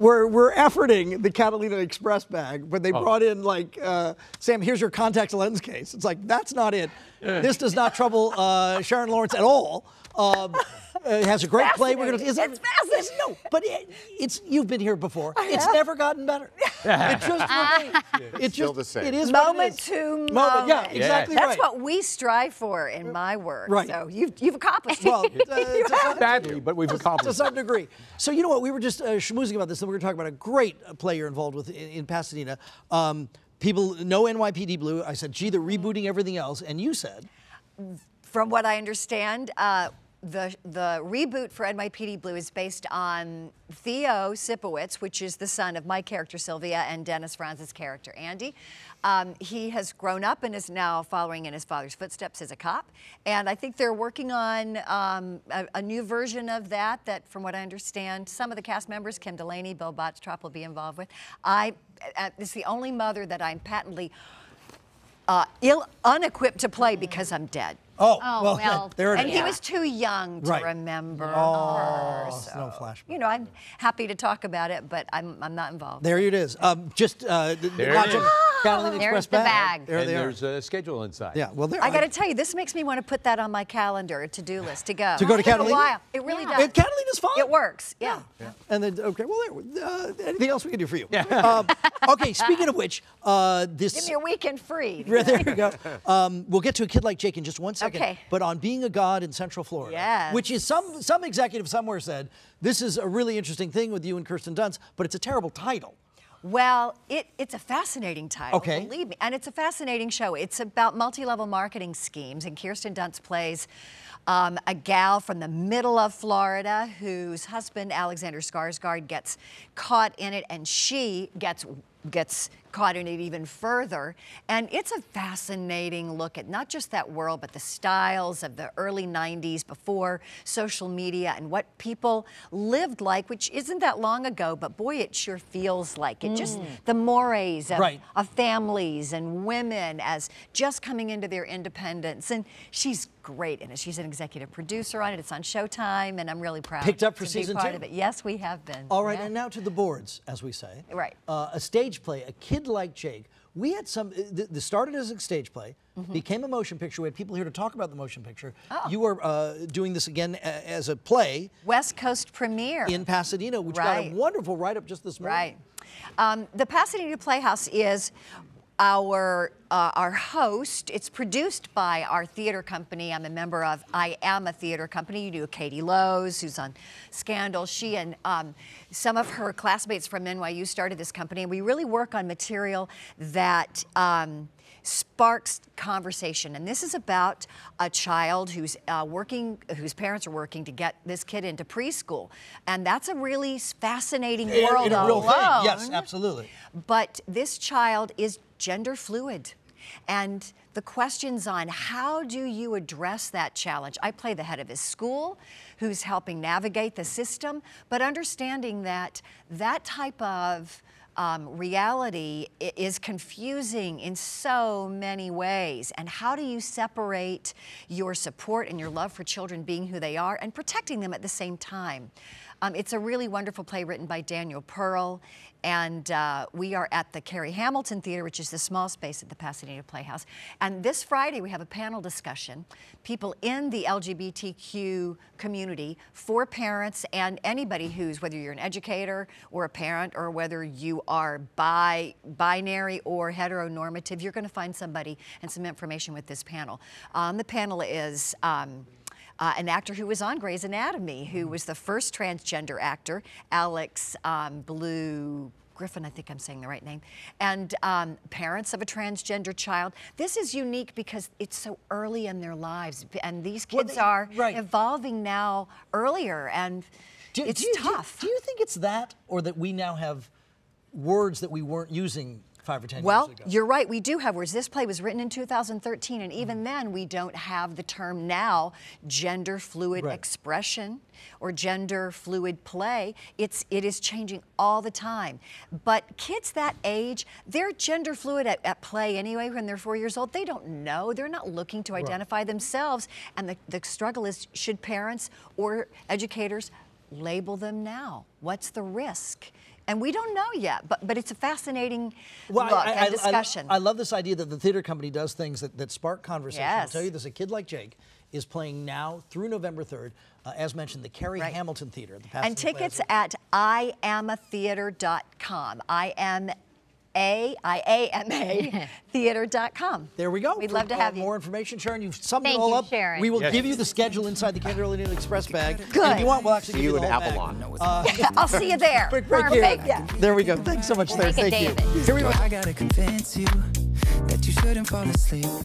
we're efforting the Catalina Express bag, but they brought in like, Sam, here's your contact lens case. It's like, that's not it. This does not trouble Sharon Lawrence at all. It has a great play. We're gonna, it's fascinating. No, but it's you've been here before. It's never gotten better. It just it's still the same. It is moment to moment. Yeah, exactly. That's right. That's what we strive for in my work. Right. So you've accomplished. Well, badly, but we've accomplished to some degree. So you know what? We were just schmoozing about this, and we were talking about a great play you're involved with in Pasadena. People know NYPD Blue. I said, gee, they're rebooting everything else, and you said, from what I understand, the reboot for NYPD Blue is based on Theo Sipowitz, which is the son of my character Sylvia and Dennis Franz's character Andy. He has grown up and is now following in his father's footsteps as a cop. And I think they're working on a new version of that, from what I understand, some of the cast members, Kim Delaney, Bill Botstrop, will be involved with. It's the only mother that I'm patently unequipped to play because I'm dead. Oh well, there it is. And he was too young to remember. Oh, so, no flashback. You know, I'm happy to talk about it, but I'm not involved. There it is. Just watch it. Catalina Express bag. There they are. There's a schedule inside. Yeah. Well, I got to tell you, this makes me want to put that on my calendar, to-do list, to go. To go to Catalina. It really does. And Catalina's fun. It works. Yeah. And then okay. Well, there. Anything else we can do for you? Yeah. Okay. Speaking of which, this. Give me a weekend free. There you go. We'll get to A Kid Like Jake in just one second. Okay. But on Being a God in Central Florida, which is some executive somewhere said this is a really interesting thing with you and Kirsten Dunst, but it's a terrible title. Well, it's a fascinating title, believe me. And it's a fascinating show. It's about multi-level marketing schemes, and Kirsten Dunst plays a gal from the middle of Florida whose husband, Alexander Skarsgård, gets caught in it, and she gets caught in it even further. And it's a fascinating look at not just that world, but the styles of the early 90s before social media and what people lived like, which isn't that long ago, but boy, it sure feels like it. Just the mores of families and women as just coming into their independence. And she's great in it. She's an executive producer on it. It's on Showtime, and I'm really proud Picked up for to season be part two? Of it. Yes, we have been. All right, and now to the boards, as we say. Right. A stage play, A Kid Like Jake. We had some, this started as a stage play, became a motion picture. We had people here to talk about the motion picture. You are doing this again as a play. West Coast premiere. In Pasadena, which got a wonderful write-up just this morning. The Pasadena Playhouse is our host. It's produced by our theater company. I'm a member of I Am a Theater Company. You do Katie Lowe's, who's on Scandal. She and some of her classmates from NYU started this company, and we really work on material that sparks conversation. And this is about a child who's whose parents are working to get this kid into preschool. And that's a really fascinating world in a real thing. Yes, absolutely. But this child is gender fluid. And the questions on how do you address that challenge. I play the head of his school, who's helping navigate the system, but understanding that that type of reality is confusing in so many ways. And how do you separate your support and your love for children being who they are and protecting them at the same time? It's a really wonderful play written by Daniel Pearl, and we are at the Carrie Hamilton Theatre, which is the small space at the Pasadena Playhouse. And this Friday, we have a panel discussion. People in the LGBTQ community, for parents and anybody who's, whether you're an educator or a parent or whether you are binary or heteronormative, you're gonna find somebody and some information with this panel. The panel is, an actor who was on Grey's Anatomy, who was the first transgender actor, Alex Blue Griffin, I think I'm saying the right name, and parents of a transgender child. This is unique because it's so early in their lives, and these kids are evolving now earlier, and it's tough. Do you think it's that, or that we now have words that we weren't using 5 or 10 years ago? Well, you're right, we do have words. This play was written in 2013, and even then we don't have the term now, gender fluid expression or gender fluid play. It is changing all the time. But kids that age, they're gender fluid at play anyway when they're 4 years old. They don't know, they're not looking to identify themselves. And the struggle is, should parents or educators label them now? What's the risk? And we don't know yet, but it's a fascinating look and discussion. I love this idea that the theater company does things that, spark conversation. Yes. I'll tell you this, A Kid Like Jake is playing now through November 3rd, as mentioned, the Carrie Hamilton Theatre. The Pasadena Playhouse. At iamatheatre.com. I-A-M-A theater.com. There we go. We'd love to have more information. Sharon, you've summed it all up. Sharon. We will give you the schedule inside the Catalina Express bag. Good. And if you want, we'll actually see you in Avalon. I'll see you there. Perfect. Yeah. There we go. Thanks so much, Thank you. Here we go. I gotta convince you that you shouldn't fall asleep.